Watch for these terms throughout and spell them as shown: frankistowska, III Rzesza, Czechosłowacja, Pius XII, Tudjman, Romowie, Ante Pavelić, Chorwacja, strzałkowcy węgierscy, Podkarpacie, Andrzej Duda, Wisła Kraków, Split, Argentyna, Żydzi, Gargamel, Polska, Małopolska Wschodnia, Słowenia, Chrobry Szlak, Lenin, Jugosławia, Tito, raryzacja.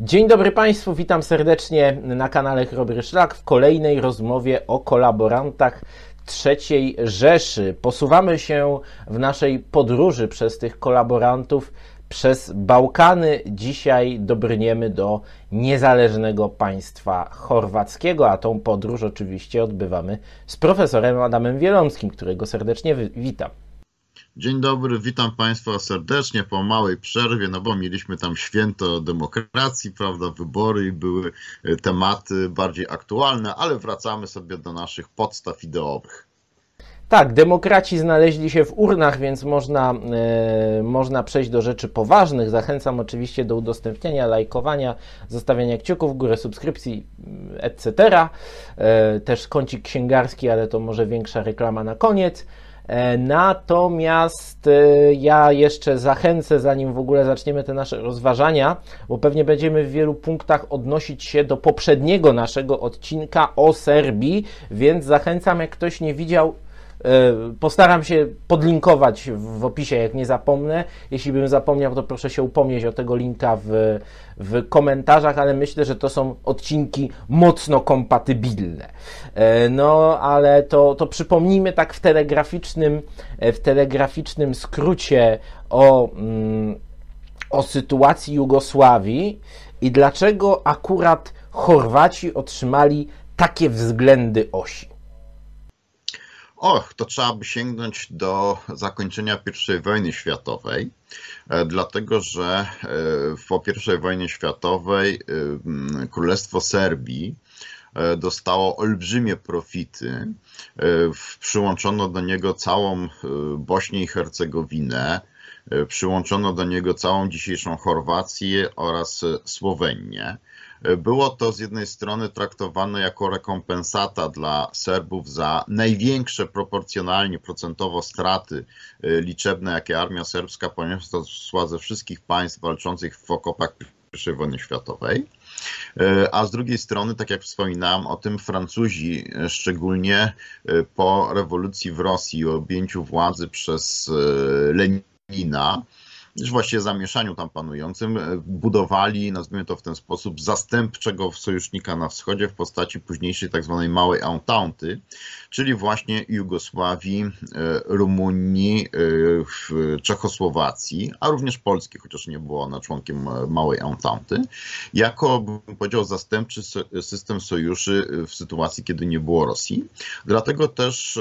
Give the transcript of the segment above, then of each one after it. Dzień dobry Państwu, witam serdecznie na kanale Chrobry Szlak w kolejnej rozmowie o kolaborantach III Rzeszy. Posuwamy się w naszej podróży przez tych kolaborantów przez Bałkany. Dzisiaj dobrniemy do niezależnego państwa chorwackiego, a tą podróż oczywiście odbywamy z profesorem Adamem Wielomskim, którego serdecznie witam. Dzień dobry, witam Państwa serdecznie po małej przerwie, no bo mieliśmy tam święto demokracji, prawda, wybory i były tematy bardziej aktualne, ale wracamy sobie do naszych podstaw ideowych. Tak, demokraci znaleźli się w urnach, więc można przejść do rzeczy poważnych. Zachęcam oczywiście do udostępniania, lajkowania, zostawiania kciuków w górę, subskrypcji, etc. Też kącik księgarski, ale to może większa reklama na koniec. Natomiast ja jeszcze zachęcę, zanim w ogóle zaczniemy te nasze rozważania, bo pewnie będziemy w wielu punktach odnosić się do poprzedniego naszego odcinka o Serbii, więc zachęcam, jak ktoś nie widział, postaram się podlinkować w opisie, jak nie zapomnę. Jeśli bym zapomniał, to proszę się upomnieć o tego linka w komentarzach, ale myślę, że to są odcinki mocno kompatybilne. No, ale to przypomnijmy tak w telegraficznym skrócie o sytuacji Jugosławii i dlaczego akurat Chorwaci otrzymali takie względy osi. Och, to trzeba by sięgnąć do zakończenia I wojny światowej, dlatego że po I wojnie światowej Królestwo Serbii dostało olbrzymie profity, przyłączono do niego całą Bośnię i Hercegowinę, przyłączono do niego całą dzisiejszą Chorwację oraz Słowenię. Było to z jednej strony traktowane jako rekompensata dla Serbów za największe proporcjonalnie procentowo straty liczebne, jakie armia serbska poniosła ze wszystkich państw walczących w okopach I wojny światowej. A z drugiej strony, tak jak wspominałem o tym, Francuzi, szczególnie po rewolucji w Rosji, objęciu władzy przez Lenina, już właściwie zamieszaniu tam panującym, budowali, nazwijmy to w ten sposób, zastępczego sojusznika na wschodzie w postaci późniejszej tak zwanej małej ententy, czyli właśnie Jugosławii, Rumunii, Czechosłowacji, a również Polski, chociaż nie była ona członkiem małej ententy, jako, bym powiedział, zastępczy system sojuszy w sytuacji, kiedy nie było Rosji. Dlatego też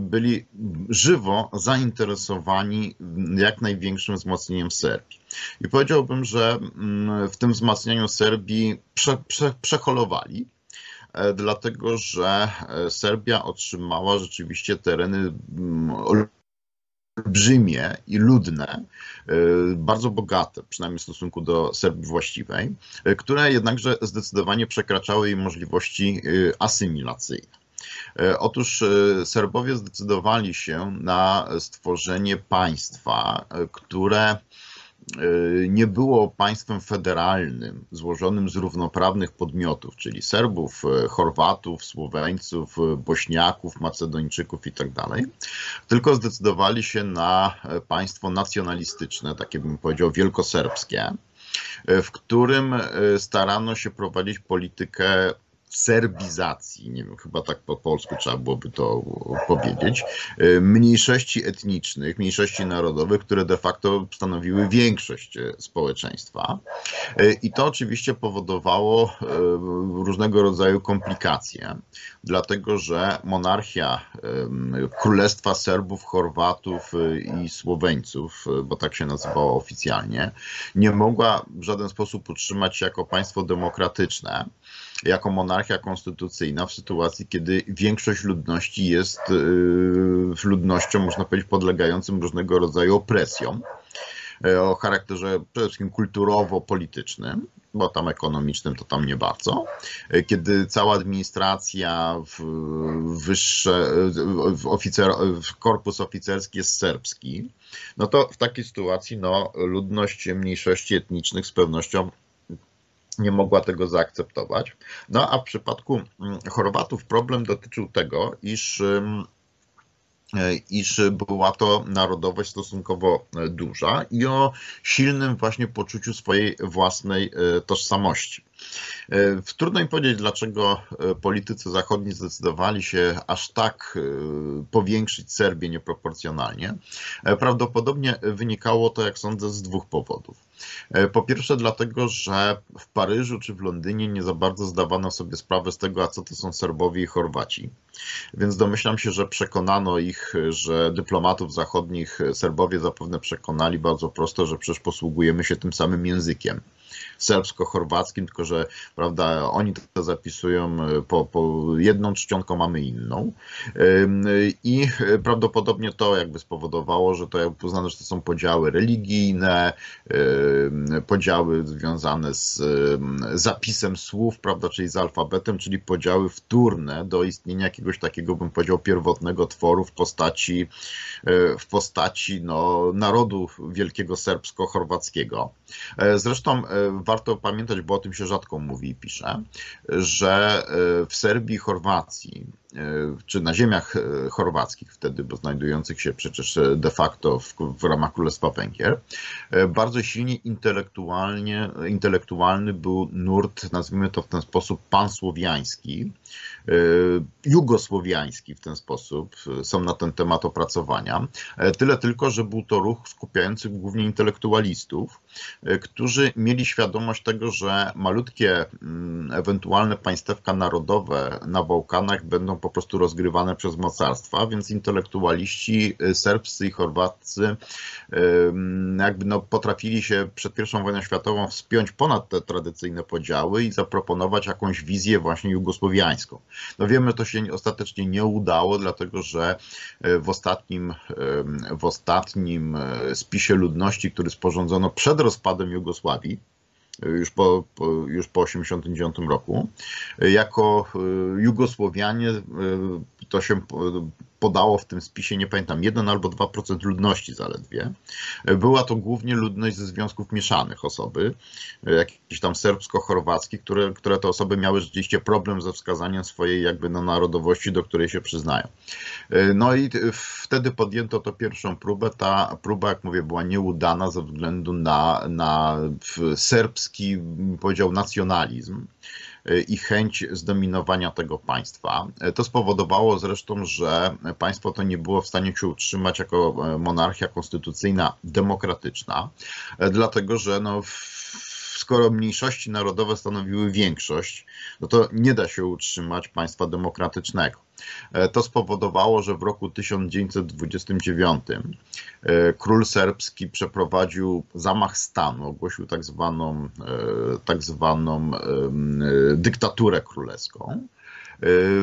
byli żywo zainteresowani jak największym wzmocnieniem Serbii. I powiedziałbym, że w tym wzmacnianiu Serbii przeholowali, dlatego że Serbia otrzymała rzeczywiście tereny olbrzymie i ludne, bardzo bogate, przynajmniej w stosunku do Serbii właściwej, które jednakże zdecydowanie przekraczały jej możliwości asymilacyjne. Otóż Serbowie zdecydowali się na stworzenie państwa, które nie było państwem federalnym, złożonym z równoprawnych podmiotów, czyli Serbów, Chorwatów, Słoweńców, Bośniaków, Macedończyków itd., tylko zdecydowali się na państwo nacjonalistyczne, takie bym powiedział wielkoserbskie, w którym starano się prowadzić politykę serbizacji, nie wiem, chyba tak po polsku trzeba byłoby to powiedzieć, mniejszości etnicznych, mniejszości narodowych, które de facto stanowiły większość społeczeństwa. I to oczywiście powodowało różnego rodzaju komplikacje, dlatego że monarchia Królestwa Serbów, Chorwatów i Słoweńców, bo tak się nazywało oficjalnie, nie mogła w żaden sposób utrzymać się jako państwo demokratyczne, jako monarchia konstytucyjna w sytuacji, kiedy większość ludności jest ludnością, można powiedzieć, podlegającym różnego rodzaju opresjom o charakterze przede wszystkim kulturowo-politycznym, bo tam ekonomicznym to tam nie bardzo, kiedy cała administracja, korpus oficerski jest serbski, no to w takiej sytuacji ludność mniejszości etnicznych z pewnością nie mogła tego zaakceptować. No a w przypadku Chorwatów problem dotyczył tego, iż iż była to narodowość stosunkowo duża i o silnym właśnie poczuciu swojej własnej tożsamości. Trudno im powiedzieć, dlaczego politycy zachodni zdecydowali się aż tak powiększyć Serbię nieproporcjonalnie. Prawdopodobnie wynikało to, jak sądzę, z dwóch powodów. Po pierwsze dlatego, że w Paryżu czy w Londynie nie za bardzo zdawano sobie sprawę z tego, a co to są Serbowie i Chorwaci. Więc domyślam się, że przekonano ich, że dyplomatów zachodnich Serbowie zapewne przekonali bardzo prosto, że przecież posługujemy się tym samym językiem serbsko-chorwackim, tylko że prawda, oni to zapisują po jedną czcionką, mamy inną. I prawdopodobnie to jakby spowodowało, że to jakby uznano, że to są podziały religijne, podziały związane z zapisem słów, prawda, czyli z alfabetem, czyli podziały wtórne do istnienia jakiegoś takiego, bym powiedział, pierwotnego tworu w postaci no, narodu wielkiego serbsko-chorwackiego. Zresztą warto pamiętać, bo o tym się rzadko mówi i pisze, że w Serbii i Chorwacji, czy na ziemiach chorwackich wtedy, bo znajdujących się przecież de facto w ramach Królestwa Węgier, bardzo silnie intelektualny był nurt, nazwijmy to w ten sposób, pansłowiański, jugosłowiański w ten sposób, są na ten temat opracowania. Tyle tylko, że był to ruch skupiający głównie intelektualistów, którzy mieli świadomość tego, że malutkie ewentualne państewka narodowe na Bałkanach będą po prostu rozgrywane przez mocarstwa, więc intelektualiści serbscy i chorwaccy jakby no potrafili się przed I wojną światową wspiąć ponad te tradycyjne podziały i zaproponować jakąś wizję właśnie jugosłowiańską. No wiemy, to się ostatecznie nie udało, dlatego że w ostatnim spisie ludności, który sporządzono przed rozpadem Jugosławii, już po 1989 roku, jako Jugosłowianie to się podało w tym spisie, nie pamiętam, 1 albo 2% ludności zaledwie. Była to głównie ludność ze związków mieszanych osoby, jakieś tam serbsko-chorwackich, które te osoby miały rzeczywiście problem ze wskazaniem swojej jakby no, narodowości, do której się przyznają. No i wtedy podjęto to pierwszą próbę. Ta próba, jak mówię, była nieudana ze względu na serbski, powiedział, nacjonalizm i chęć zdominowania tego państwa. To spowodowało zresztą, że państwo to nie było w stanie się utrzymać jako monarchia konstytucyjna, demokratyczna, dlatego że no, skoro mniejszości narodowe stanowiły większość, no to nie da się utrzymać państwa demokratycznego. To spowodowało, że w roku 1929 król serbski przeprowadził zamach stanu, ogłosił tak zwaną dyktaturę królewską.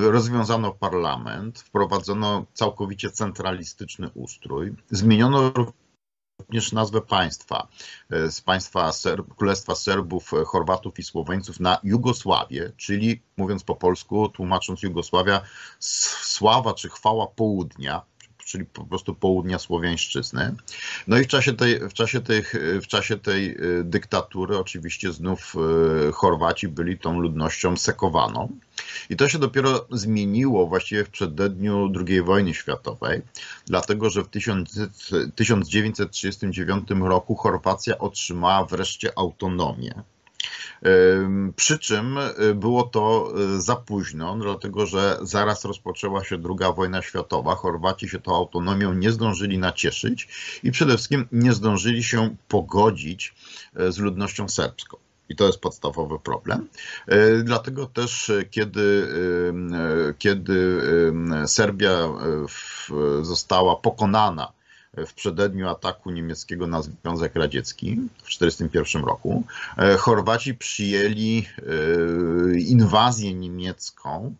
Rozwiązano parlament, wprowadzono całkowicie centralistyczny ustrój, zmieniono również nazwę państwa z państwa Królestwa Serbów, Chorwatów i Słoweńców na Jugosławię, czyli mówiąc po polsku, tłumacząc Jugosławia, sława czy chwała południa, czyli po prostu południa słowiańszczyzny. No i w czasie tej dyktatury oczywiście znów Chorwaci byli tą ludnością sekowaną. I to się dopiero zmieniło właściwie w przededniu II wojny światowej, dlatego że w 1939 roku Chorwacja otrzymała wreszcie autonomię. Przy czym było to za późno, dlatego że zaraz rozpoczęła się II wojna światowa. Chorwaci się tą autonomią nie zdążyli nacieszyć i przede wszystkim nie zdążyli się pogodzić z ludnością serbską. I to jest podstawowy problem. Dlatego też, kiedy Serbia została pokonana w przededniu ataku niemieckiego na Związek Radziecki w 1941 roku, Chorwaci przyjęli inwazję niemiecką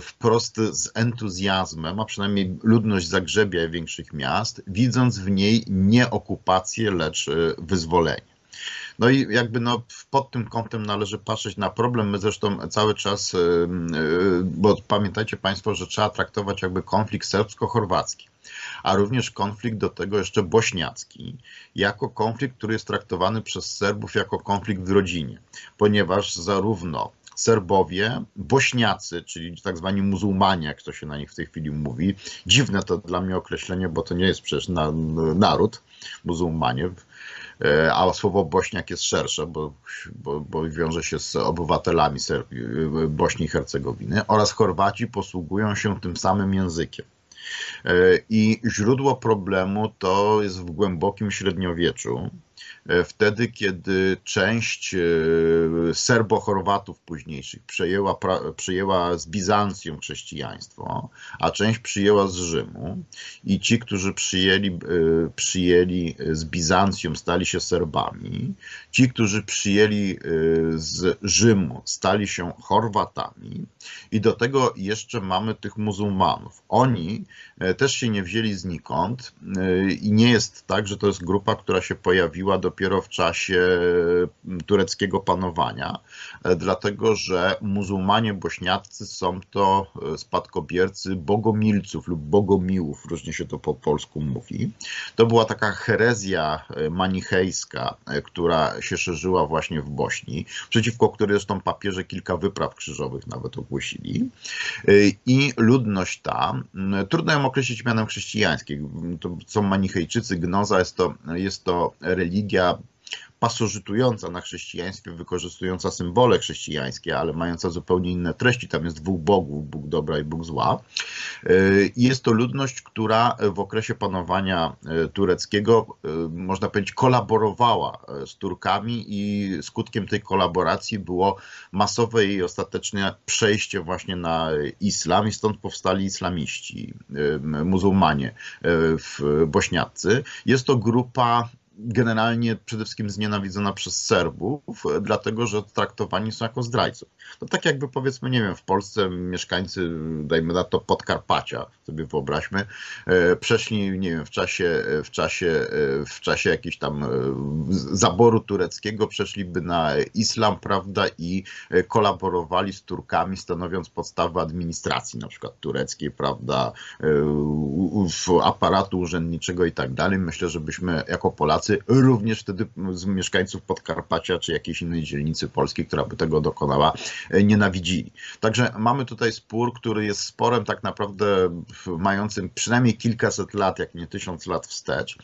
wprost z entuzjazmem, a przynajmniej ludność Zagrzebia i większych miast, widząc w niej nie okupację, lecz wyzwolenie. No i jakby no, pod tym kątem należy patrzeć na problem. My zresztą cały czas, bo pamiętajcie Państwo, że trzeba traktować jakby konflikt serbsko-chorwacki, a również konflikt do tego jeszcze bośniacki, jako konflikt, który jest traktowany przez Serbów jako konflikt w rodzinie, ponieważ zarówno Serbowie, Bośniacy, czyli tak zwani muzułmanie, jak to się na nich w tej chwili mówi. Dziwne to dla mnie określenie, bo to nie jest przecież naród, muzułmanie, a słowo Bośniak jest szersze, bo wiąże się z obywatelami Bośni i Hercegowiny, oraz Chorwaci posługują się tym samym językiem. I źródło problemu to jest w głębokim średniowieczu, wtedy kiedy część Serbo-Chorwatów późniejszych przyjęła z Bizancjum chrześcijaństwo, a część przyjęła z Rzymu i ci, którzy przyjęli z Bizancjum, stali się Serbami, ci, którzy przyjęli z Rzymu, stali się Chorwatami i do tego jeszcze mamy tych muzułmanów. Oni też się nie wzięli znikąd i nie jest tak, że to jest grupa, która się pojawiła dopiero w czasie tureckiego panowania, dlatego że muzułmanie bośniaccy są to spadkobiercy bogomilców lub bogomiłów, różnie się to po polsku mówi. To była taka herezja manichejska, która się szerzyła właśnie w Bośni, przeciwko której zresztą papieże kilka wypraw krzyżowych nawet ogłosili. I ludność ta, trudno ją określić mianem chrześcijańskim, to są manichejczycy, gnoza, jest to religia pasożytująca na chrześcijaństwie, wykorzystująca symbole chrześcijańskie, ale mająca zupełnie inne treści. Tam jest dwóch bogów, Bóg dobra i Bóg zła. Jest to ludność, która w okresie panowania tureckiego, można powiedzieć, kolaborowała z Turkami i skutkiem tej kolaboracji było masowe i ostateczne przejście właśnie na islam i stąd powstali islamiści, muzułmanie bośniaccy. Jest to grupa generalnie przede wszystkim znienawidzona przez Serbów, dlatego że traktowani są jako zdrajców. To tak jakby powiedzmy, nie wiem, w Polsce mieszkańcy, dajmy na to Podkarpacia, sobie wyobraźmy, przeszli, nie wiem, w czasie jakiegoś tam zaboru tureckiego, przeszliby na islam, prawda, i kolaborowali z Turkami, stanowiąc podstawę administracji, na przykład tureckiej, prawda, aparatu urzędniczego i tak dalej. Myślę, że byśmy jako Polacy również wtedy z mieszkańców Podkarpacia czy jakiejś innej dzielnicy Polski, która by tego dokonała, nienawidzili. Także mamy tutaj spór, który jest sporem tak naprawdę mającym przynajmniej kilkaset lat, jak nie 1000 lat wstecz.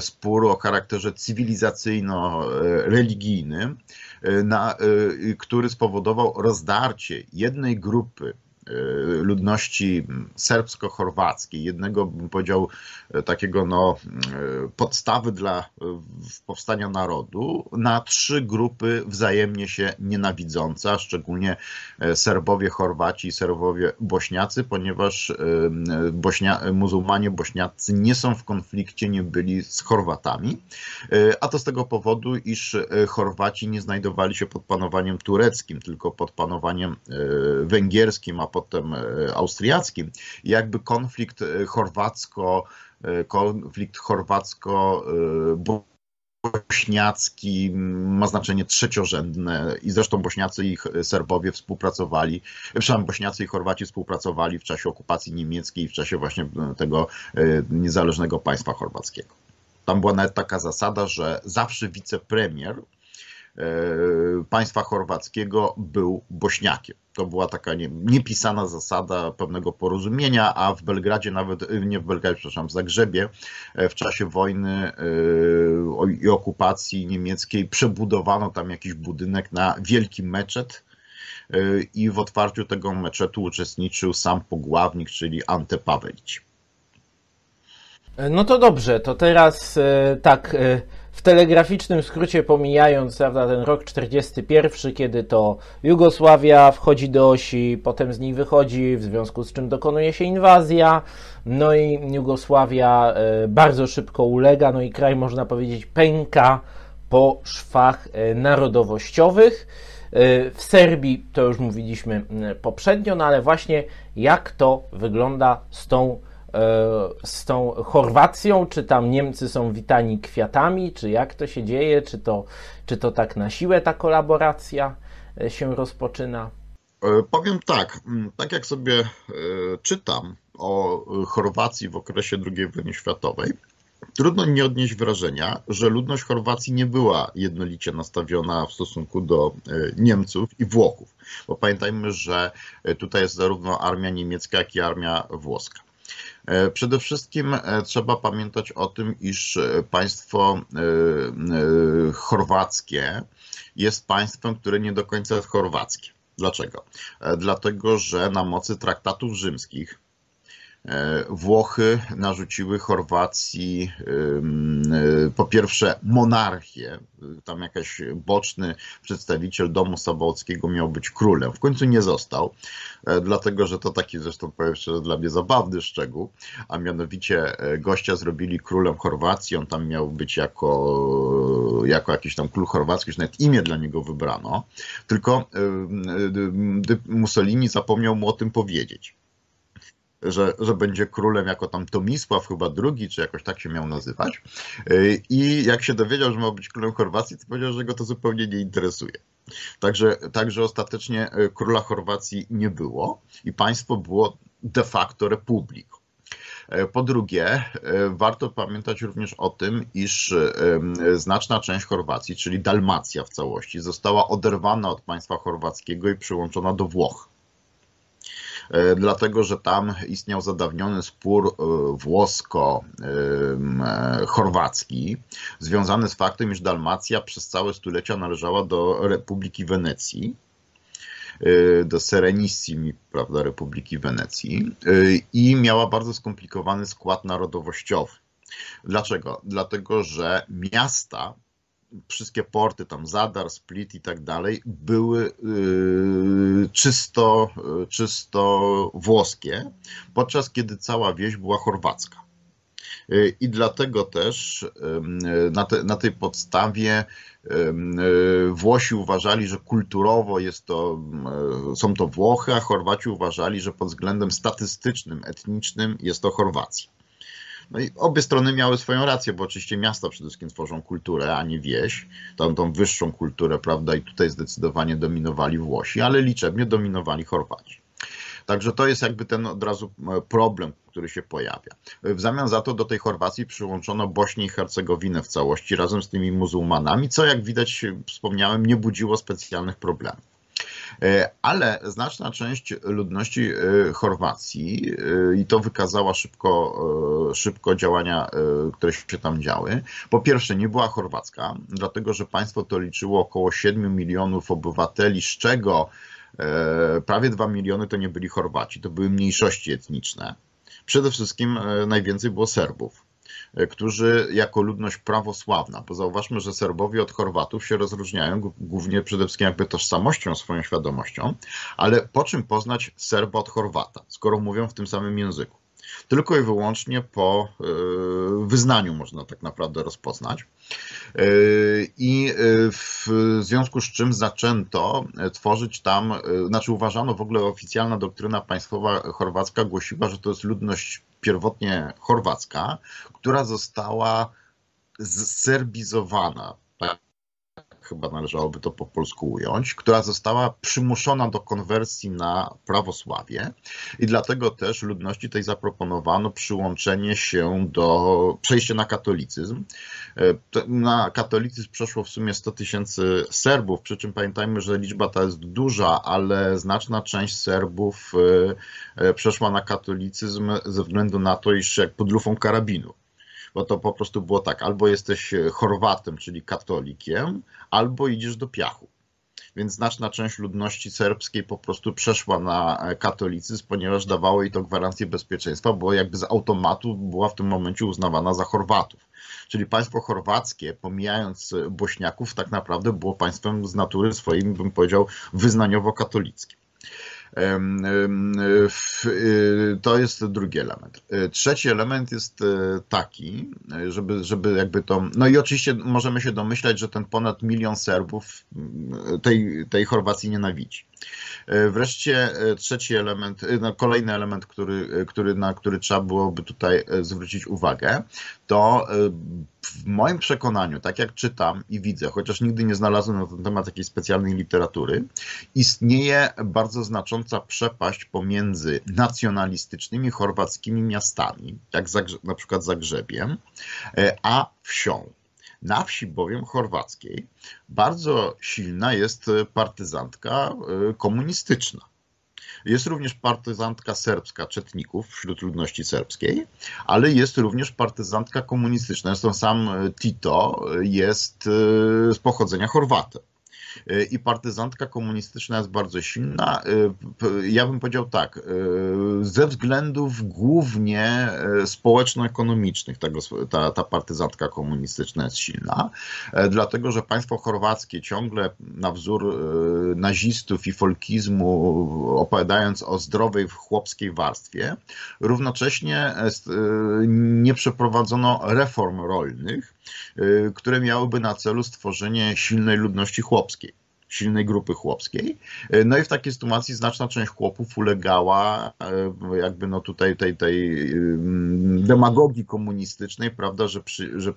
Spór o charakterze cywilizacyjno-religijnym, który spowodował rozdarcie jednej grupy ludności serbsko-chorwackiej, jednego, bym powiedział, takiego podstawy dla powstania narodu, na trzy grupy wzajemnie się nienawidzące, a szczególnie Serbowie, Chorwaci i Serbowie Bośniacy, ponieważ muzułmanie bośniaccy nie są w konflikcie, nie byli z Chorwatami, a to z tego powodu, iż Chorwaci nie znajdowali się pod panowaniem tureckim, tylko pod panowaniem węgierskim, a potem austriackim. Jakby konflikt chorwacko-bośniacki ma znaczenie trzeciorzędne i zresztą Bośniacy i Serbowie współpracowali, przepraszam, Bośniacy i Chorwaci współpracowali w czasie okupacji niemieckiej i w czasie właśnie tego niezależnego państwa chorwackiego. Tam była nawet taka zasada, że zawsze wicepremier państwa chorwackiego był Bośniakiem. To była taka niepisana zasada pewnego porozumienia, a w Belgradzie nawet, nie w Belgradzie, przepraszam, w Zagrzebie w czasie wojny i okupacji niemieckiej przebudowano tam jakiś budynek na wielki meczet i w otwarciu tego meczetu uczestniczył sam poglavnik, czyli Ante Pavelić. No to dobrze, to teraz tak, w telegraficznym skrócie pomijając, prawda, ten rok 1941, kiedy to Jugosławia wchodzi do osi, potem z niej wychodzi, w związku z czym dokonuje się inwazja, no i Jugosławia bardzo szybko ulega, no i kraj, można powiedzieć, pęka po szwach narodowościowych. W Serbii to już mówiliśmy poprzednio, no ale właśnie jak to wygląda z tą Chorwacją, czy tam Niemcy są witani kwiatami, czy jak to się dzieje, czy to tak na siłę ta kolaboracja się rozpoczyna? Powiem tak jak sobie czytam o Chorwacji w okresie II wojny światowej, Trudno nie odnieść wrażenia, że ludność Chorwacji nie była jednolicie nastawiona w stosunku do Niemców i Włochów, bo pamiętajmy, że tutaj jest zarówno armia niemiecka, jak i armia włoska. Przede wszystkim trzeba pamiętać o tym, iż państwo chorwackie jest państwem, które nie do końca jest chorwackie. Dlaczego? Dlatego, że na mocy traktatów rzymskich Włochy narzuciły Chorwacji po pierwsze monarchię, tam jakiś boczny przedstawiciel domu Sabołckiego miał być królem. W końcu nie został, dlatego że to taki zresztą powiem szczerze dla mnie zabawny szczegół, a mianowicie gościa zrobili królem Chorwacji, on tam miał być jako jakiś tam król chorwacki, już nawet imię dla niego wybrano, tylko Mussolini zapomniał mu o tym powiedzieć. Że będzie królem jako tam Tomisław chyba II, czy jakoś tak się miał nazywać. I jak się dowiedział, że ma być królem Chorwacji, to powiedział, że go to zupełnie nie interesuje. Także ostatecznie króla Chorwacji nie było i państwo było de facto republiką. Po drugie, warto pamiętać również o tym, iż znaczna część Chorwacji, czyli Dalmacja w całości, została oderwana od państwa chorwackiego i przyłączona do Włoch. Dlatego, że tam istniał zadawniony spór włosko-chorwacki związany z faktem, iż Dalmacja przez całe stulecia należała do Republiki Wenecji, do Serenissimi, prawda, Republiki Wenecji i miała bardzo skomplikowany skład narodowościowy. Dlaczego? Dlatego, że miasta, wszystkie porty, tam Zadar, Split i tak dalej, były czysto włoskie, podczas kiedy cała wieś była chorwacka. I dlatego też na tej podstawie Włosi uważali, że kulturowo są to Włochy, a Chorwaci uważali, że pod względem statystycznym, etnicznym jest to Chorwacja. No i obie strony miały swoją rację, bo oczywiście miasta przede wszystkim tworzą kulturę, a nie wieś, tą wyższą kulturę, prawda, i tutaj zdecydowanie dominowali Włosi, ale liczebnie dominowali Chorwaci. Także to jest jakby ten od razu problem, który się pojawia. W zamian za to do tej Chorwacji przyłączono Bośnię i Hercegowinę w całości razem z tymi muzułmanami, co jak widać wspomniałem nie budziło specjalnych problemów. Ale znaczna część ludności Chorwacji, i to wykazała szybko działania, które się tam działy, po pierwsze nie była chorwacka, dlatego że państwo to liczyło około 7 milionów obywateli, z czego prawie 2 miliony to nie byli Chorwaci, to były mniejszości etniczne. Przede wszystkim najwięcej było Serbów, którzy jako ludność prawosławna, bo zauważmy, że Serbowie od Chorwatów się rozróżniają głównie przede wszystkim jakby tożsamością, swoją świadomością, ale po czym poznać Serba od Chorwata, skoro mówią w tym samym języku? Tylko i wyłącznie po wyznaniu można tak naprawdę rozpoznać. I w związku z czym zaczęto tworzyć tam, znaczy uważano w ogóle oficjalna doktryna państwowa chorwacka głosiła, że to jest ludność pierwotnie chorwacka, która została zserbizowana, tak chyba należałoby to po polsku ująć, która została przymuszona do konwersji na prawosławie i dlatego też ludności tej zaproponowano przyłączenie się do, przejście na katolicyzm. Na katolicyzm przeszło w sumie 100 tysięcy Serbów, przy czym pamiętajmy, że liczba ta jest duża, ale znaczna część Serbów przeszła na katolicyzm ze względu na to, iż jak pod lufą karabinu. Bo to po prostu było tak, albo jesteś Chorwatem, czyli katolikiem, albo idziesz do piachu. Więc znaczna część ludności serbskiej po prostu przeszła na katolicyzm, ponieważ dawało jej to gwarancję bezpieczeństwa, bo jakby z automatu była w tym momencie uznawana za Chorwatów. Czyli państwo chorwackie, pomijając Bośniaków, tak naprawdę było państwem z natury swoim, bym powiedział, wyznaniowo-katolickim. To jest drugi element. Trzeci element jest taki, żeby jakby to... No i oczywiście możemy się domyślać, że ten ponad milion Serbów tej Chorwacji nienawidzi. Wreszcie trzeci element, kolejny element, na który trzeba byłoby tutaj zwrócić uwagę, to w moim przekonaniu, tak jak czytam i widzę, chociaż nigdy nie znalazłem na ten temat jakiejś specjalnej literatury, istnieje bardzo znacząca przepaść pomiędzy nacjonalistycznymi chorwackimi miastami, jak na przykład Zagrzebiem, a wsią. Na wsi bowiem chorwackiej bardzo silna jest partyzantka komunistyczna. Jest również partyzantka serbska czetników wśród ludności serbskiej, ale jest również partyzantka komunistyczna. Zresztą sam Tito jest z pochodzenia Chorwatem. I partyzantka komunistyczna jest bardzo silna. Ja bym powiedział tak, ze względów głównie społeczno-ekonomicznych ta partyzantka komunistyczna jest silna, dlatego że państwo chorwackie ciągle na wzór nazistów i folkizmu, opowiadając o zdrowej chłopskiej warstwie, równocześnie nie przeprowadzono reform rolnych, które miałyby na celu stworzenie silnej ludności chłopskiej, silnej grupy chłopskiej. No i w takiej sytuacji znaczna część chłopów ulegała jakby no tutaj tej demagogii komunistycznej, prawda, że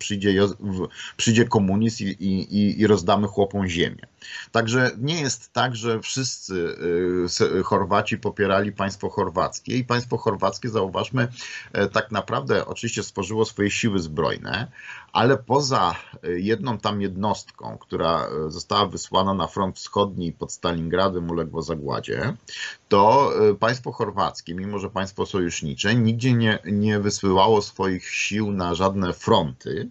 przyjdzie komunizm i rozdamy chłopom ziemię. Także nie jest tak, że wszyscy Chorwaci popierali państwo chorwackie i państwo chorwackie, zauważmy, tak naprawdę oczywiście stworzyło swoje siły zbrojne, ale poza jedną tam jednostką, która została wysłana na front wschodni i pod Stalingradem uległo zagładzie, to państwo chorwackie, mimo że państwo sojusznicze, nigdzie nie wysyłało swoich sił na żadne fronty,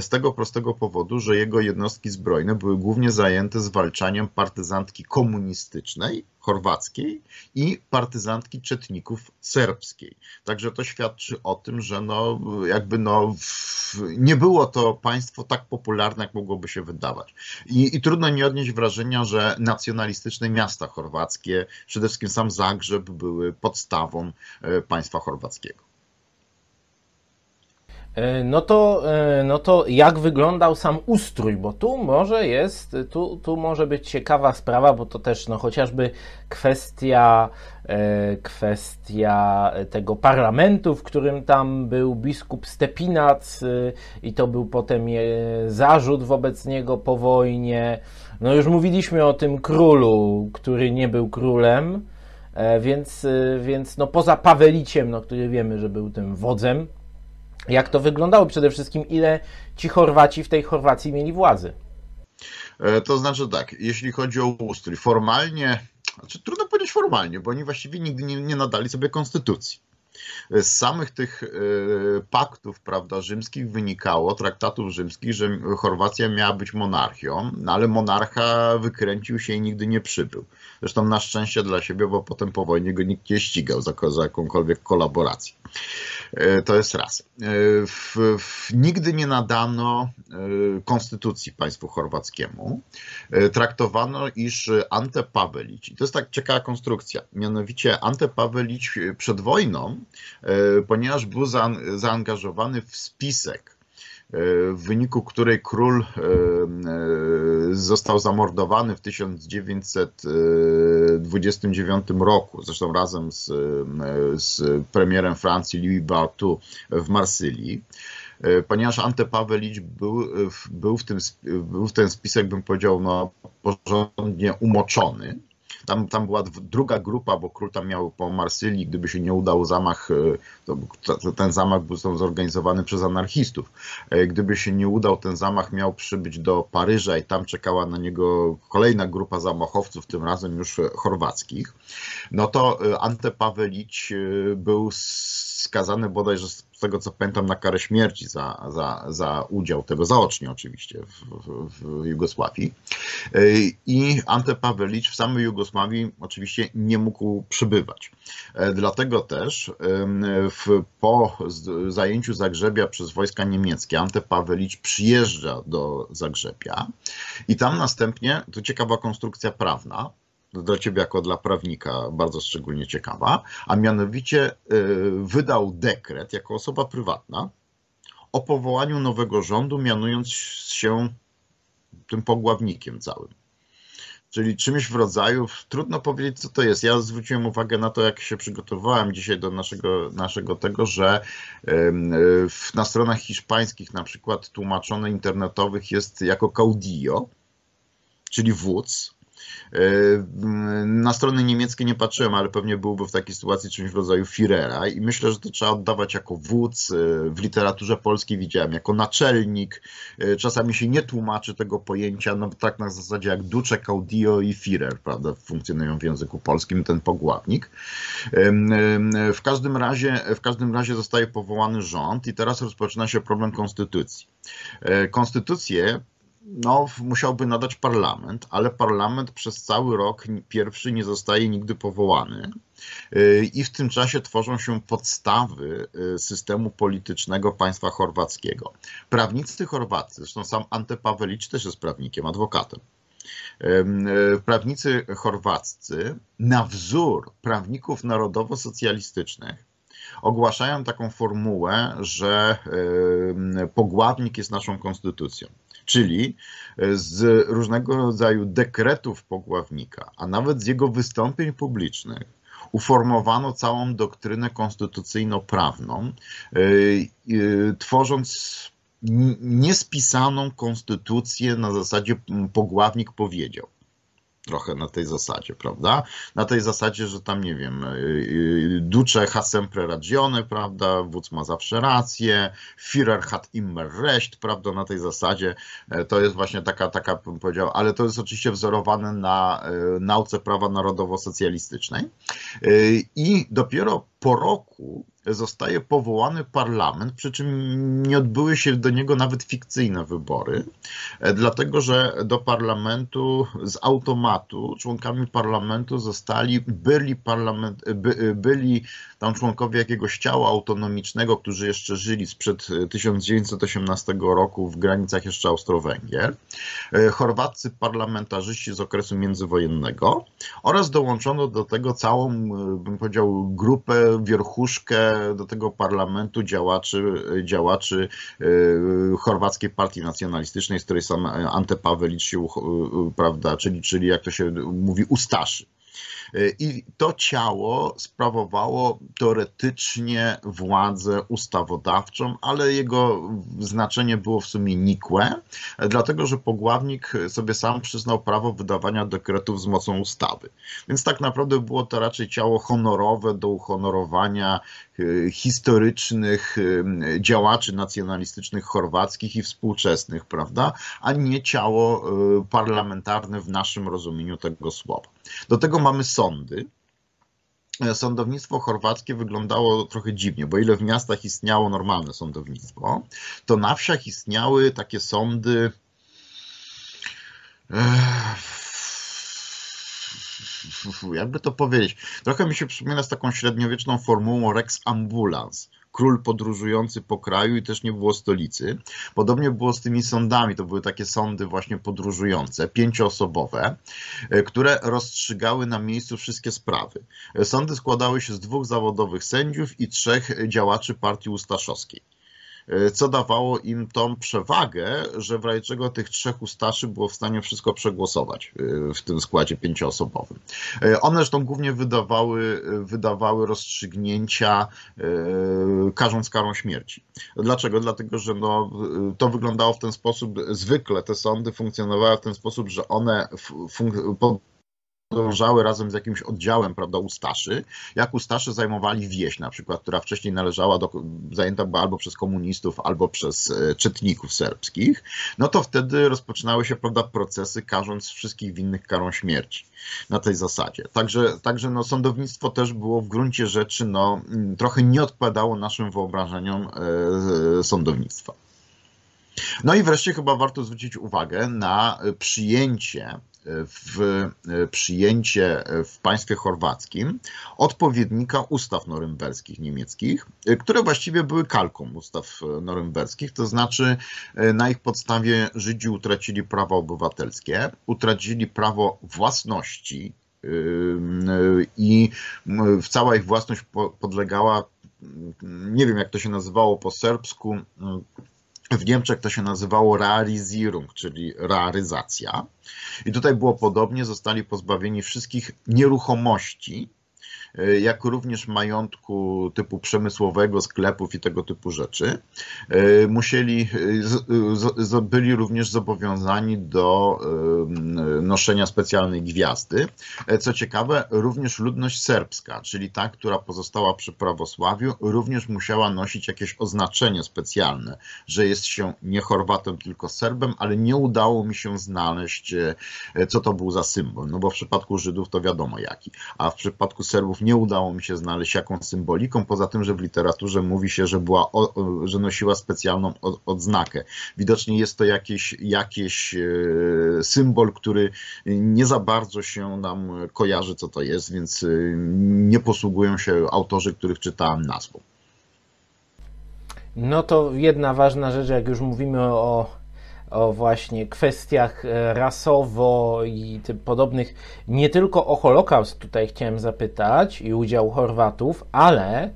z tego prostego powodu, że jego jednostki zbrojne były głównie zajęte zwalczaniem partyzantki komunistycznej, chorwackiej i partyzantki czetników serbskiej. Także to świadczy o tym, że no, jakby no, nie było to państwo tak popularne, jak mogłoby się wydawać. I trudno nie odnieść wrażenia, że nacjonalistyczne miasta chorwackie, przede wszystkim sam Zagrzeb, były podstawą państwa chorwackiego. No to jak wyglądał sam ustrój, bo tu może być ciekawa sprawa, bo to też no, chociażby kwestia tego parlamentu, w którym tam był biskup Stepinac i to był potem zarzut wobec niego po wojnie. No już mówiliśmy o tym królu, który nie był królem, więc no, poza Paweliciem, no, który wiemy, że był tym wodzem, jak to wyglądało przede wszystkim? Ile ci Chorwaci w tej Chorwacji mieli władzy? To znaczy tak, jeśli chodzi o ustrój, formalnie, znaczy trudno powiedzieć formalnie, bo oni właściwie nigdy nie nadali sobie konstytucji. Z samych tych paktów, prawda, rzymskich wynikało, traktatów rzymskich, że Chorwacja miała być monarchią, no ale monarcha wykręcił się i nigdy nie przybył. Zresztą na szczęście dla siebie, bo potem po wojnie go nikt nie ścigał za jakąkolwiek kolaborację. To jest raz. Nigdy nie nadano konstytucji państwu chorwackiemu. Traktowano, iż Ante Pavelić, i to jest tak ciekawa konstrukcja, mianowicie Ante Pavelić przed wojną, ponieważ był zaangażowany w spisek, w wyniku której król został zamordowany w 1929 roku, zresztą razem z premierem Francji Louis Barthou w Marsylii, ponieważ Ante Pavelić był w ten spisek, bym powiedział, no, porządnie umoczony. Tam była druga grupa, bo król tam miał po Marsylii, gdyby się nie udał zamach, to ten zamach był zorganizowany przez anarchistów. Gdyby się nie udał ten zamach, miał przybyć do Paryża i tam czekała na niego kolejna grupa zamachowców, tym razem już chorwackich. No to Ante Pavelić był skazany bodajże, z tego co pamiętam, na karę śmierci za udział tego, zaocznie oczywiście, w Jugosławii. I Ante Pavelić w samej Jugosławii oczywiście nie mógł przybywać. Dlatego też po zajęciu Zagrzebia przez wojska niemieckie Ante Pavelić przyjeżdża do Zagrzebia i tam następnie, to ciekawa konstrukcja prawna, dla ciebie jako dla prawnika bardzo szczególnie ciekawa, a mianowicie wydał dekret jako osoba prywatna o powołaniu nowego rządu, mianując się tym pogławnikiem całym. czyli czymś w rodzaju, trudno powiedzieć, co to jest. Ja zwróciłem uwagę na to, jak się przygotowywałem dzisiaj do naszego tego, że na stronach hiszpańskich na przykład tłumaczone internetowych jest jako caudillo, czyli wódz. Na strony niemieckie nie patrzyłem, ale pewnie byłby w takiej sytuacji czymś w rodzaju Führera i myślę, że to trzeba oddawać jako wódz. W literaturze polskiej widziałem jako naczelnik. Czasami się nie tłumaczy tego pojęcia, no tak na zasadzie jak Duce, Caudillo i Führer, prawda, funkcjonują w języku polskim, ten poglavnik. W każdym razie zostaje powołany rząd i teraz rozpoczyna się problem konstytucji. Konstytucję musiałby nadać parlament, ale parlament przez cały rok pierwszy nie zostaje nigdy powołany i w tym czasie tworzą się podstawy systemu politycznego państwa chorwackiego. Prawnicy chorwaccy, zresztą sam Ante Pavelić też jest prawnikiem, adwokatem. Prawnicy chorwaccy na wzór prawników narodowo-socjalistycznych ogłaszają taką formułę, że poglavnik jest naszą konstytucją. Czyli z różnego rodzaju dekretów poglavnika, a nawet z jego wystąpień publicznych, uformowano całą doktrynę konstytucyjno-prawną, tworząc niespisaną konstytucję na zasadzie poglavnik powiedział. Trochę na tej zasadzie, prawda? Na tej zasadzie, że tam, nie wiem, Duce hat sempre ragione, prawda? Wódz ma zawsze rację, Führer hat immer recht, prawda? Na tej zasadzie to jest właśnie taka bym powiedział, ale to jest oczywiście wzorowane na nauce prawa narodowo-socjalistycznej. I dopiero po roku zostaje powołany parlament, przy czym nie odbyły się do niego nawet fikcyjne wybory, dlatego że do parlamentu z automatu członkami parlamentu byli tam członkowie jakiegoś ciała autonomicznego, którzy jeszcze żyli sprzed 1918 roku w granicach jeszcze Austro-Węgier, chorwaccy parlamentarzyści z okresu międzywojennego oraz dołączono do tego całą, bym powiedział, grupę, wierchuszkę do tego parlamentu działaczy chorwackiej partii nacjonalistycznej, z której sam Ante Pavelić się, prawda, czyli jak to się mówi, ustaszy. I to ciało sprawowało teoretycznie władzę ustawodawczą, ale jego znaczenie było w sumie nikłe, dlatego że poglavnik sobie sam przyznał prawo wydawania dekretów z mocą ustawy. Więc tak naprawdę było to raczej ciało honorowe do uhonorowania historycznych działaczy nacjonalistycznych chorwackich i współczesnych, prawda, a nie ciało parlamentarne w naszym rozumieniu tego słowa. Do tego mamy sądy. Sądownictwo chorwackie wyglądało trochę dziwnie, bo ile w miastach istniało normalne sądownictwo, to na wsiach istniały takie sądy jakby to powiedzieć, trochę mi się przypomina z taką średniowieczną formułą Rex Ambulans. Król podróżujący po kraju i też nie było stolicy. Podobnie było z tymi sądami, to były takie sądy właśnie podróżujące, pięcioosobowe, które rozstrzygały na miejscu wszystkie sprawy. Sądy składały się z dwóch zawodowych sędziów i trzech działaczy partii ustaszowskiej, co dawało im tą przewagę, że w razie czego tych trzech ustaszy było w stanie wszystko przegłosować w tym składzie pięcioosobowym. One zresztą głównie wydawały rozstrzygnięcia karząc karą śmierci. Dlaczego? Dlatego, że to wyglądało w ten sposób, zwykle te sądy funkcjonowały w ten sposób, że one podążały razem z jakimś oddziałem, prawda, ustaszy. Jak ustasze zajmowali wieś na przykład, która wcześniej należała zajęta była albo przez komunistów, albo przez czytników serbskich, no to wtedy rozpoczynały się, prawda, procesy karząc wszystkich winnych karą śmierci na tej zasadzie. Także sądownictwo też było w gruncie rzeczy, trochę nie odpowiadało naszym wyobrażeniom sądownictwa. No i wreszcie chyba warto zwrócić uwagę na przyjęcie w państwie chorwackim odpowiednika ustaw norymberskich niemieckich, które właściwie były kalką ustaw norymberskich, to znaczy na ich podstawie Żydzi utracili prawa obywatelskie, utracili prawo własności i cała ich własność podlegała, nie wiem jak to się nazywało po serbsku, W Niemczech to się nazywało Rarisierung, czyli raryzacja. I tutaj było podobnie, zostali pozbawieni wszystkich nieruchomości, jak również majątku typu przemysłowego, sklepów i tego typu rzeczy. Byli również zobowiązani do noszenia specjalnej gwiazdy. Co ciekawe, również ludność serbska, czyli ta, która pozostała przy prawosławiu, również musiała nosić jakieś oznaczenie specjalne, że jest się nie Chorwatem, tylko Serbem, ale nie udało mi się znaleźć, co to był za symbol, no bo w przypadku Żydów to wiadomo jaki, a w przypadku Serbów nie udało mi się znaleźć jaką symboliką, poza tym, że w literaturze mówi się, że, że nosiła specjalną odznakę. Widocznie jest to jakiś symbol, który nie za bardzo się nam kojarzy, co to jest, więc nie posługują się autorzy, których czytałem, nazwą. No to jedna ważna rzecz, jak już mówimy o właśnie kwestiach rasowo i tym podobnych, nie tylko o Holokaust tutaj chciałem zapytać i udział Chorwatów, ale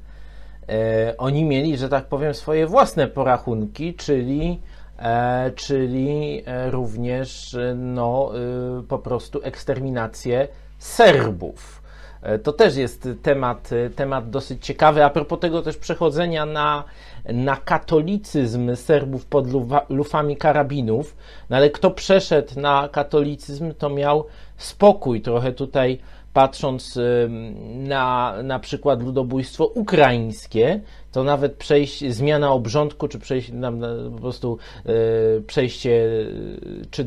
oni mieli, że tak powiem, swoje własne porachunki, czyli również po prostu eksterminację Serbów. To też jest temat dosyć ciekawy. A propos tego też przechodzenia na katolicyzm Serbów pod lufami karabinów, no ale kto przeszedł na katolicyzm, to miał spokój. Trochę tutaj patrząc na przykład ludobójstwo ukraińskie, to nawet zmiana obrządku, czy przejście czy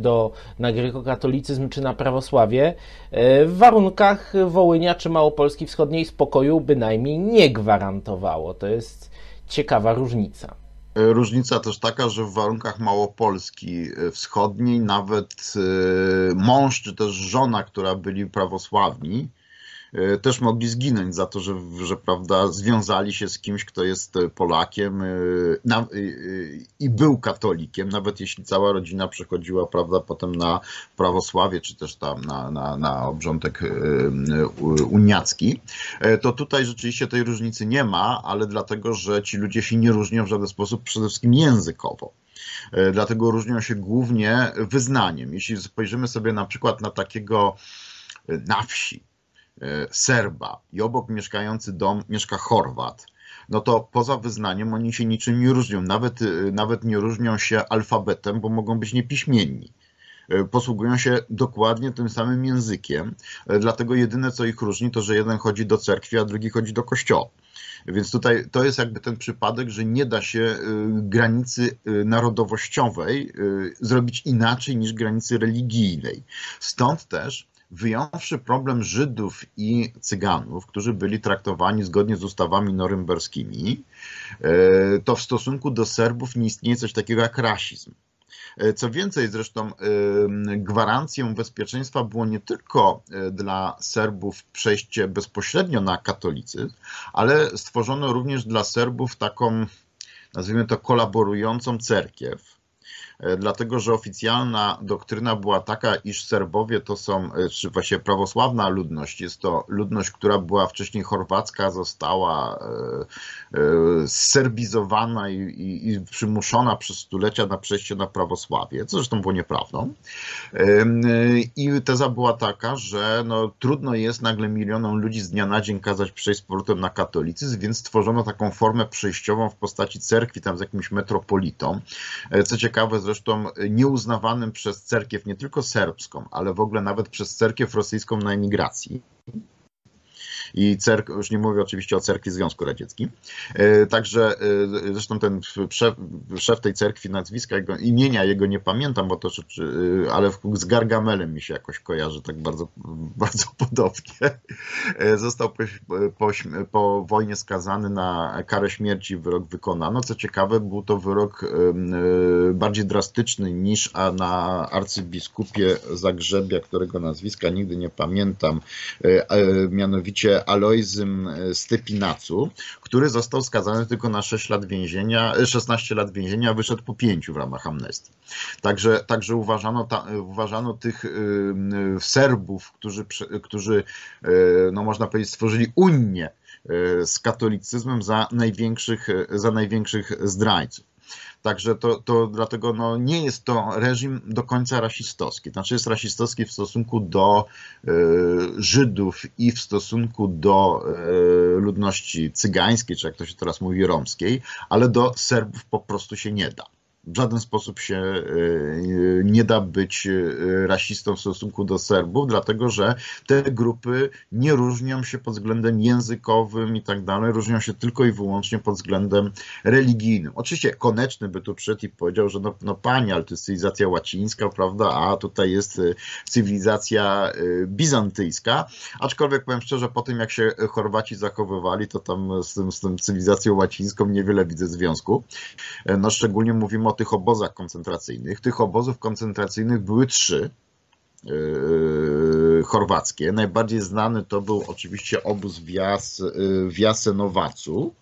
na grekokatolicyzm, czy na prawosławie, w warunkach Wołynia czy Małopolski Wschodniej spokoju bynajmniej nie gwarantowało. To jest ciekawa różnica. Różnica też taka, że w warunkach Małopolski Wschodniej nawet mąż czy też żona, która byli prawosławni, też mogli zginąć za to, że prawda, związali się z kimś, kto jest Polakiem i był katolikiem, nawet jeśli cała rodzina przechodziła, prawda, potem na prawosławie, czy też tam na obrządek uniacki, to tutaj rzeczywiście tej różnicy nie ma, ale dlatego, że ci ludzie się nie różnią w żaden sposób, przede wszystkim językowo. Dlatego różnią się głównie wyznaniem. Jeśli spojrzymy sobie na przykład na takiego na wsi, Serba i obok mieszkający dom mieszka Chorwat, no to poza wyznaniem oni się niczym nie różnią, nawet nie różnią się alfabetem, bo mogą być niepiśmienni. Posługują się dokładnie tym samym językiem, dlatego jedyne co ich różni to, że jeden chodzi do cerkwi, a drugi chodzi do kościoła. Więc tutaj to jest jakby ten przypadek, że nie da się granicy narodowościowej zrobić inaczej niż granicy religijnej. Stąd też wyjąwszy problem Żydów i Cyganów, którzy byli traktowani zgodnie z ustawami norymberskimi, to w stosunku do Serbów nie istnieje coś takiego jak rasizm. Co więcej, zresztą gwarancją bezpieczeństwa było nie tylko dla Serbów przejście bezpośrednio na katolicyzm, ale stworzono również dla Serbów taką, nazwijmy to, kolaborującą cerkiew. Dlatego, że oficjalna doktryna była taka, iż Serbowie to są, czy właśnie prawosławna ludność, jest to ludność, która była wcześniej chorwacka, została serbizowana i przymuszona przez stulecia na przejście na prawosławie, co zresztą było nieprawdą. I teza była taka, że no, trudno jest nagle milionom ludzi z dnia na dzień kazać przejść z powrotem na katolicyzm, więc stworzono taką formę przejściową w postaci cerkwi tam z jakimś metropolitą. Co ciekawe, zresztą nieuznawanym przez cerkiew nie tylko serbską, ale w ogóle nawet przez cerkiew rosyjską na emigracji. I już nie mówię oczywiście o cerkwi Związku Radzieckim. Także zresztą ten szef tej cerkwi, nazwiska, imienia jego nie pamiętam, bo to, ale z Gargamelem mi się jakoś kojarzy, tak bardzo, bardzo podobnie. Został po wojnie skazany na karę śmierci, wyrok wykonano. Co ciekawe, był to wyrok bardziej drastyczny niż na arcybiskupie Zagrzebia, którego nazwiska nigdy nie pamiętam, mianowicie Alojzym Stepinacu, który został skazany tylko na 16 lat więzienia, a wyszedł po 5 w ramach amnestii. Także uważano tych Serbów, którzy no można powiedzieć stworzyli unię z katolicyzmem, za największych zdrajców. Także to dlatego no, nie jest to reżim do końca rasistowski. Znaczy jest rasistowski w stosunku do Żydów i w stosunku do ludności cygańskiej, czy jak to się teraz mówi, romskiej, ale do Serbów po prostu się nie da. W żaden sposób się nie da być rasistą w stosunku do Serbów, dlatego że te grupy nie różnią się pod względem językowym i tak dalej, różnią się tylko i wyłącznie pod względem religijnym. Oczywiście Koneczny by tu przyszedł i powiedział, że no panie, ale to jest cywilizacja łacińska, prawda, a tutaj jest cywilizacja bizantyjska, aczkolwiek powiem szczerze, po tym jak się Chorwaci zachowywali, to tam z tą cywilizacją łacińską niewiele widzę związku. No szczególnie mówimy o tych obozach koncentracyjnych. Tych obozów koncentracyjnych były 3 chorwackie. Najbardziej znany to był oczywiście obóz w Jasenovacu,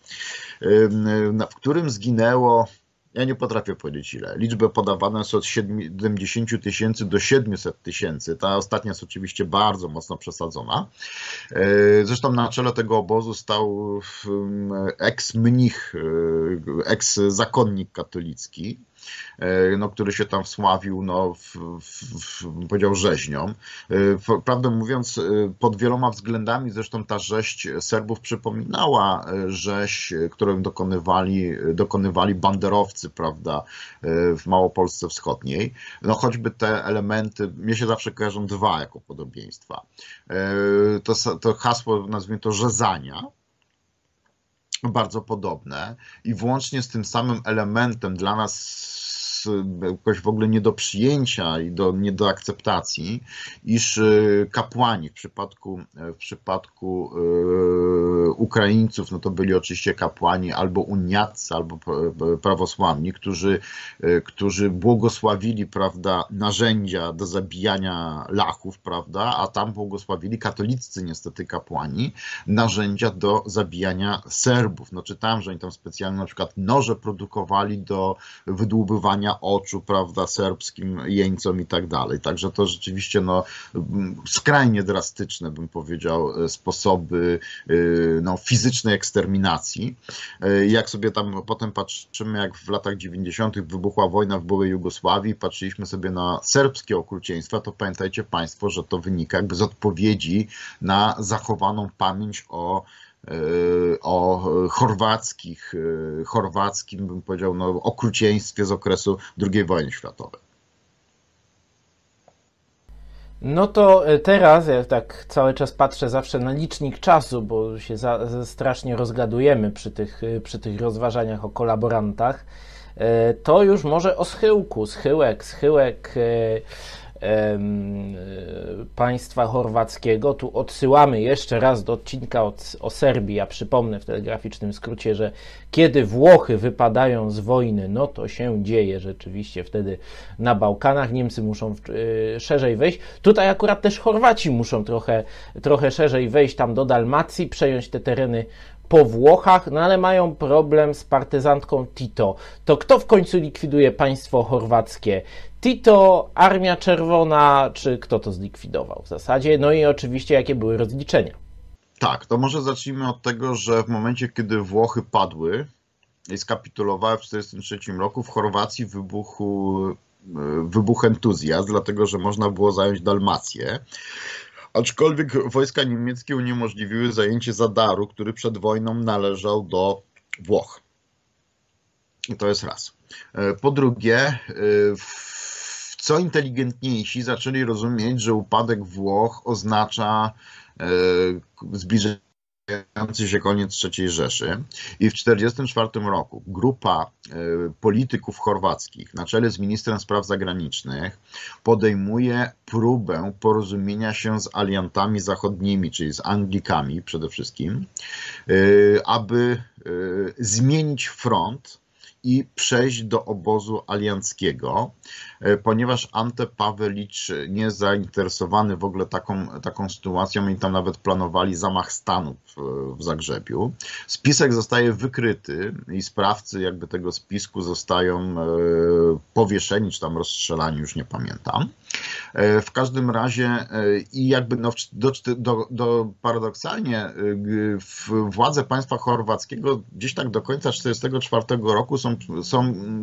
w którym zginęło, ja nie potrafię powiedzieć ile, liczby podawane jest od 70 000 do 700 000. Ta ostatnia jest oczywiście bardzo mocno przesadzona. Zresztą na czele tego obozu stał eks-mnich, eks-zakonnik katolicki, no, który się tam wsławił, no, powiedział, rzeźnią. Prawdę mówiąc, pod wieloma względami zresztą ta rzeź Serbów przypominała rzeź, którą dokonywali banderowcy, prawda, w Małopolsce Wschodniej. No, choćby te elementy, mnie się zawsze kojarzą 2 jako podobieństwa. To hasło, nazwijmy to, rzezania, bardzo podobne i włącznie z tym samym elementem dla nas jakoś w ogóle nie do przyjęcia i nie do akceptacji, iż kapłani w przypadku Ukraińców, no to byli oczywiście kapłani albo uniatcy, albo prawosławni, którzy błogosławili, prawda, narzędzia do zabijania Lachów, prawda, a tam błogosławili katoliccy niestety kapłani narzędzia do zabijania Serbów. No czytałem, że oni tam specjalnie na przykład noże produkowali do wydłubywania oczu, prawda, serbskim jeńcom i tak dalej. Także to rzeczywiście no, skrajnie drastyczne, bym powiedział, sposoby no, fizycznej eksterminacji. Jak sobie tam potem patrzymy, jak w latach 90. wybuchła wojna w byłej Jugosławii, patrzyliśmy sobie na serbskie okrucieństwa, to pamiętajcie Państwo, że to wynika jakby z odpowiedzi na zachowaną pamięć o chorwackim, bym powiedział, no, okrucieństwie z okresu II wojny światowej. No to teraz, ja tak cały czas patrzę zawsze na licznik czasu, bo się strasznie rozgadujemy przy tych rozważaniach o kolaborantach, to już może o schyłku, schyłek państwa chorwackiego. Tu odsyłamy jeszcze raz do odcinka o Serbii. Ja przypomnę w telegraficznym skrócie, że kiedy Włochy wypadają z wojny, no to się dzieje rzeczywiście wtedy na Bałkanach. Niemcy muszą szerzej wejść. Tutaj akurat też Chorwaci muszą trochę szerzej wejść tam do Dalmacji, przejąć te tereny po Włochach, no ale mają problem z partyzantką Tito. To kto w końcu likwiduje państwo chorwackie? Tito, Armia Czerwona, czy kto to zlikwidował w zasadzie? No i oczywiście jakie były rozliczenia? Tak, to może zacznijmy od tego, że w momencie, kiedy Włochy padły i skapitulowały w 1943 roku, w Chorwacji wybuchł entuzjazm, dlatego że można było zająć Dalmację. Aczkolwiek wojska niemieckie uniemożliwiły zajęcie Zadaru, który przed wojną należał do Włoch. I to jest raz. Po drugie, co inteligentniejsi zaczęli rozumieć, że upadek Włoch oznacza zbliżający się koniec III Rzeszy. I w 1944 roku grupa polityków chorwackich na czele z ministrem spraw zagranicznych podejmuje próbę porozumienia się z aliantami zachodnimi, czyli z Anglikami przede wszystkim, aby zmienić front i przejść do obozu alianckiego. ponieważ Ante Pavelić nie zainteresowany w ogóle taką sytuacją i tam nawet planowali zamach stanu w Zagrzebiu. Spisek zostaje wykryty i sprawcy jakby tego spisku zostają powieszeni, czy tam rozstrzelani, już nie pamiętam. W każdym razie i jakby paradoksalnie władze państwa chorwackiego gdzieś tak do końca 1944 roku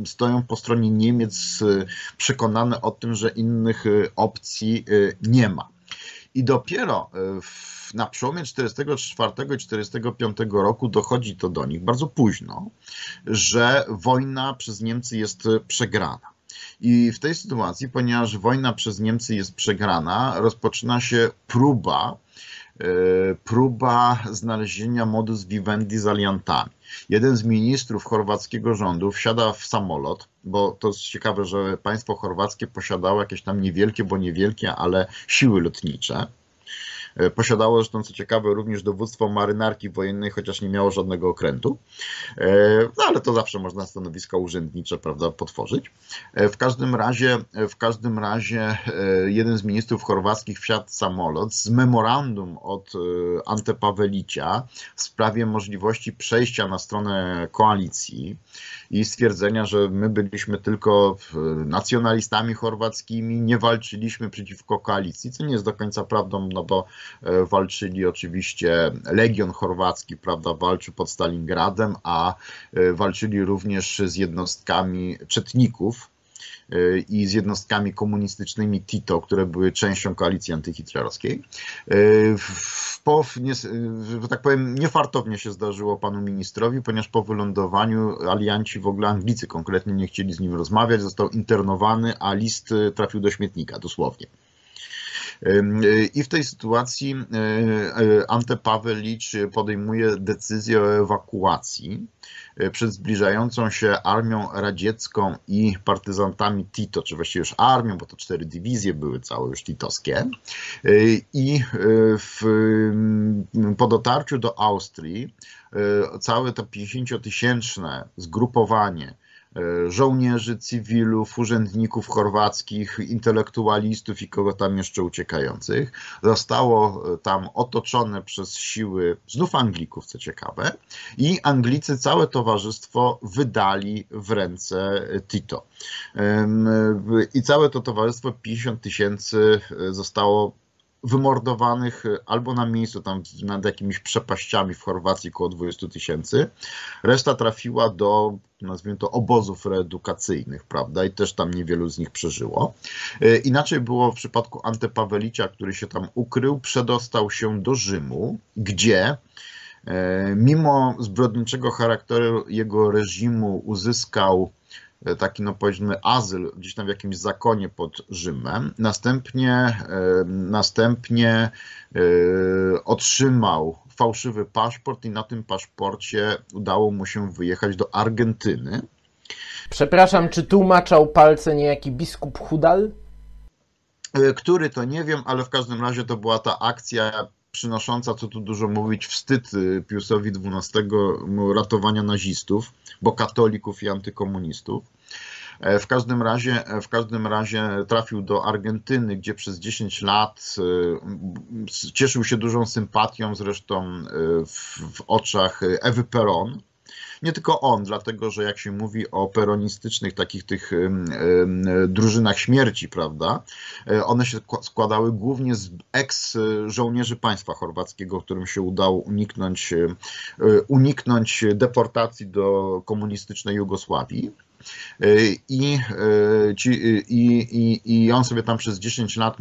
stoją po stronie Niemiec przekonane o tym, że innych opcji nie ma. I dopiero na przełomie 1944 i 1945 roku dochodzi to do nich bardzo późno, że wojna przez Niemcy jest przegrana. I w tej sytuacji, ponieważ wojna przez Niemcy jest przegrana, rozpoczyna się próba znalezienia modus vivendi z aliantami. Jeden z ministrów chorwackiego rządu wsiada w samolot, bo to jest ciekawe, że państwo chorwackie posiadało jakieś tam niewielkie, ale siły lotnicze. Posiadało zresztą, co ciekawe, również dowództwo marynarki wojennej, chociaż nie miało żadnego okrętu. No, ale to zawsze można stanowiska urzędnicze, prawda, potworzyć. W każdym razie jeden z ministrów chorwackich wsiadł w samolot z memorandum od Ante Pavelicia w sprawie możliwości przejścia na stronę koalicji i stwierdzenia, że my byliśmy tylko nacjonalistami chorwackimi, nie walczyliśmy przeciwko koalicji, co nie jest do końca prawdą, no bo walczyli oczywiście Legion Chorwacki, prawda, walczył pod Stalingradem, a walczyli również z jednostkami czetników i z jednostkami komunistycznymi Tito, które były częścią koalicji antyhitlerowskiej. Że tak powiem, niefartownie się zdarzyło panu ministrowi, ponieważ po wylądowaniu alianci, w ogóle Anglicy konkretnie, nie chcieli z nim rozmawiać, został internowany, a list trafił do śmietnika, dosłownie. I w tej sytuacji Ante Pavelić podejmuje decyzję o ewakuacji przed zbliżającą się armią radziecką i partyzantami Tito, czy właściwie już armią, bo to 4 dywizje były całe już titowskie. I po dotarciu do Austrii całe to 50-tysięczne zgrupowanie żołnierzy, cywilów, urzędników chorwackich, intelektualistów i kogo tam jeszcze uciekających zostało tam otoczone przez siły znów Anglików, co ciekawe, i Anglicy całe towarzystwo wydali w ręce Tito. I całe to towarzystwo, 50 000, zostało wymordowanych albo na miejscu, tam nad jakimiś przepaściami w Chorwacji około 20 000. Reszta trafiła do, nazwijmy to, obozów reedukacyjnych, prawda, i też tam niewielu z nich przeżyło. Inaczej było w przypadku Ante Pavelicia, który się tam ukrył, przedostał się do Rzymu, gdzie mimo zbrodniczego charakteru jego reżimu uzyskał taki, no powiedzmy, azyl gdzieś tam w jakimś zakonie pod Rzymem. Następnie otrzymał fałszywy paszport i na tym paszporcie udało mu się wyjechać do Argentyny. Przepraszam, czy tłumaczał palce niejaki biskup Hudal? Który, to nie wiem, ale w każdym razie to była ta akcja przynosząca, co tu dużo mówić, wstyd Piusowi XII, ratowania nazistów, bo katolików i antykomunistów. W każdym razie trafił do Argentyny, gdzie przez 10 lat cieszył się dużą sympatią zresztą w oczach Ewy Peron. Nie tylko on, dlatego że jak się mówi o peronistycznych takich tych drużynach śmierci, prawda, one się składały głównie z eks-żołnierzy państwa chorwackiego, którym się udało uniknąć deportacji do komunistycznej Jugosławii. I on sobie tam przez 10 lat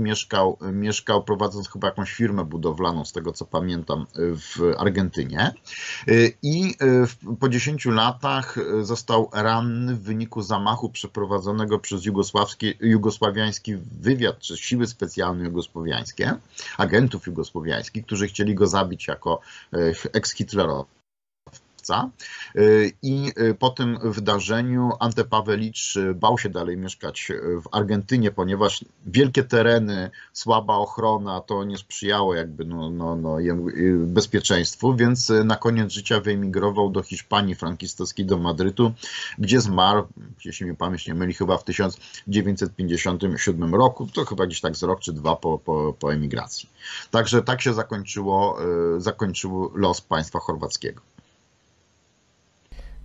mieszkał, prowadząc chyba jakąś firmę budowlaną, z tego co pamiętam, w Argentynie. I po 10 latach został ranny w wyniku zamachu przeprowadzonego przez jugosławiański wywiad, czy siły specjalne jugosławiańskie, agentów jugosławiańskich, którzy chcieli go zabić jako ex-hitlerowca. czerwca i po tym wydarzeniu Ante Pavelić bał się dalej mieszkać w Argentynie, ponieważ wielkie tereny, słaba ochrona, to nie sprzyjało jakby bezpieczeństwu, więc na koniec życia wyemigrował do Hiszpanii frankistowskiej, do Madrytu, gdzie zmarł, jeśli mi pamięć nie myli, chyba w 1957 roku, to chyba gdzieś tak z rok czy dwa po emigracji. Także tak się zakończył los państwa chorwackiego.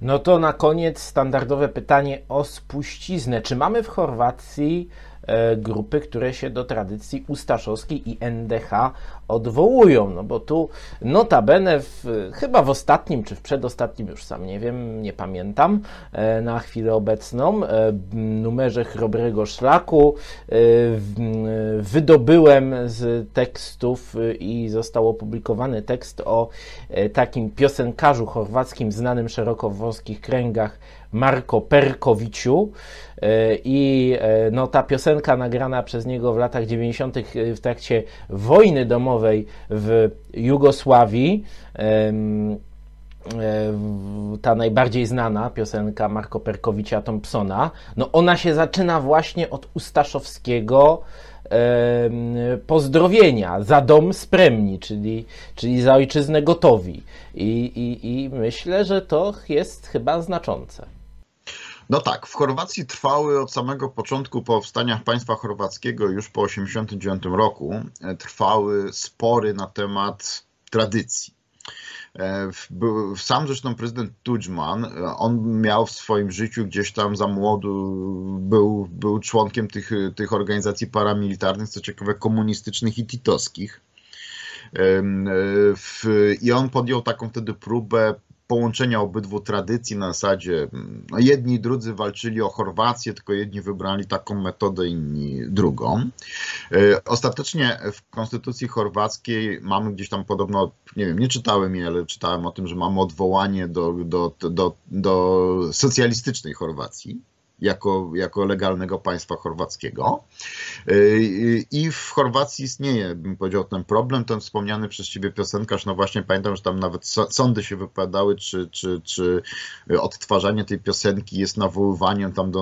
No to na koniec standardowe pytanie o spuściznę. Czy mamy w Chorwacji grupy, które się do tradycji ustaszowskiej i NDH odwołują? No bo tu notabene chyba w ostatnim czy w przedostatnim, już sam nie wiem, nie pamiętam na chwilę obecną, numerze Chrobrego Szlaku wydobyłem z tekstów i został opublikowany tekst o takim piosenkarzu chorwackim znanym szeroko w wąskich kręgach, Marko Perkoviću, i no, ta piosenka nagrana przez niego w latach 90. w trakcie wojny domowej w Jugosławii, ta najbardziej znana piosenka Marko Perkovića Thompsona, no ona się zaczyna właśnie od ustaszowskiego pozdrowienia za dom spremni, czyli za ojczyznę gotowi. I myślę, że to jest chyba znaczące. No tak, w Chorwacji trwały od samego początku powstania państwa chorwackiego, już po 1989 roku, trwały spory na temat tradycji. Sam zresztą prezydent Tudjman, on miał w swoim życiu gdzieś tam za młodu, był członkiem tych organizacji paramilitarnych, co ciekawe komunistycznych i titowskich. I on podjął taką wtedy próbę połączenia obydwu tradycji na zasadzie, no jedni i drudzy walczyli o Chorwację, tylko jedni wybrali taką metodę, inni drugą. Ostatecznie w konstytucji chorwackiej mamy gdzieś tam podobno, nie wiem, nie czytałem jej, ale czytałem o tym, że mamy odwołanie do socjalistycznej Chorwacji jako legalnego państwa chorwackiego. I w Chorwacji istnieje, bym powiedział, ten problem, ten wspomniany przez ciebie piosenkarz, no właśnie pamiętam, że tam nawet sądy się wypadały, czy odtwarzanie tej piosenki jest nawoływaniem tam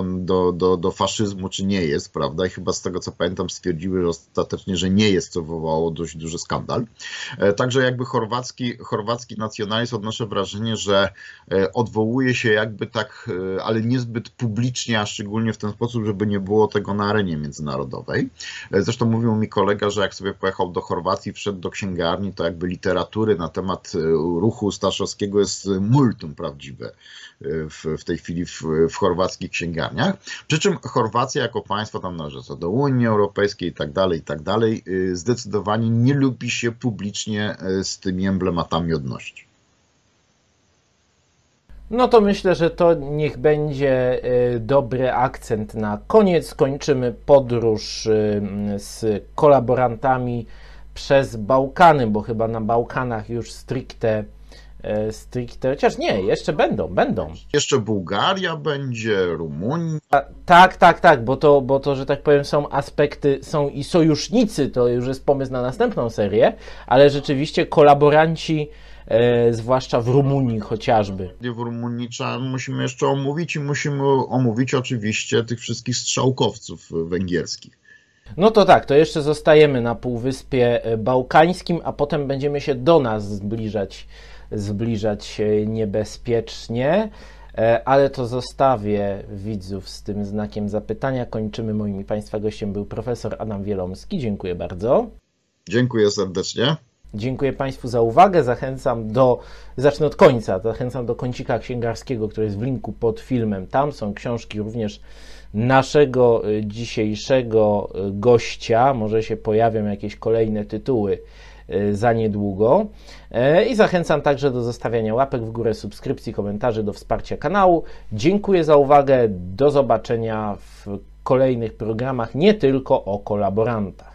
do faszyzmu, czy nie jest, prawda? I chyba z tego, co pamiętam, stwierdziły że ostatecznie, że nie jest, co wywołało dość duży skandal. Także jakby chorwacki nacjonalizm, odnoszę wrażenie, że odwołuje się jakby tak, ale niezbyt publicznie, a szczególnie w ten sposób, żeby nie było tego na arenie międzynarodowej. Zresztą mówił mi kolega, że jak sobie pojechał do Chorwacji, wszedł do księgarni, to jakby literatury na temat ruchu ustaszowskiego jest multum prawdziwe w tej chwili w chorwackich księgarniach. Przy czym Chorwacja jako państwo tam należy do Unii Europejskiej i tak dalej, zdecydowanie nie lubi się publicznie z tymi emblematami odnosić. No to myślę, że to niech będzie dobry akcent na koniec. Kończymy podróż z kolaborantami przez Bałkany, bo chyba na Bałkanach już stricte, chociaż nie, jeszcze będą. Jeszcze Bułgaria będzie, Rumunia. Tak, bo to, że tak powiem, są aspekty, są i sojusznicy, to już jest pomysł na następną serię, ale rzeczywiście kolaboranci, zwłaszcza w Rumunii chociażby. W Rumunii musimy jeszcze omówić i musimy omówić oczywiście tych wszystkich strzałkowców węgierskich. No to tak, to jeszcze zostajemy na Półwyspie Bałkańskim, a potem będziemy się do nas zbliżać niebezpiecznie, ale to zostawię widzów z tym znakiem zapytania. Kończymy. Moim i Państwa gościem był profesor Adam Wielomski. Dziękuję bardzo. Dziękuję serdecznie. Dziękuję Państwu za uwagę. Zacznę od końca. Zachęcam do kącika księgarskiego, który jest w linku pod filmem. Tam są książki również naszego dzisiejszego gościa. Może się pojawią jakieś kolejne tytuły za niedługo. I zachęcam także do zostawiania łapek w górę, subskrypcji, komentarzy, do wsparcia kanału. Dziękuję za uwagę. Do zobaczenia w kolejnych programach, nie tylko o kolaborantach.